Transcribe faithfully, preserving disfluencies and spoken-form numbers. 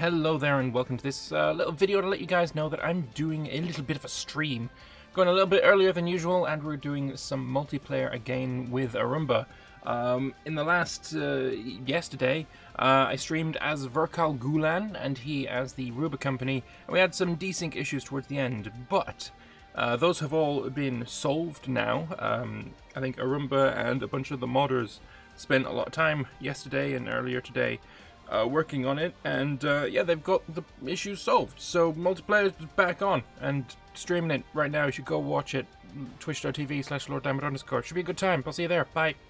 Hello there and welcome to this uh, little video to let you guys know that I'm doing a little bit of a stream. Going a little bit earlier than usual, and we're doing some multiplayer again with Arumba. Um, in the last, uh, yesterday, uh, I streamed as Verkal Gulan and he as the Arumba Company, and we had some desync issues towards the end, but uh, those have all been solved now. Um, I think Arumba and a bunch of the modders spent a lot of time yesterday and earlier today Uh, working on it, and uh, yeah, they've got the issue solved, so multiplayer is back on and streaming it right now. You should go watch it, twitch dot t v slash lord diamond underscore. Should be a good time. I'll see you there. Bye.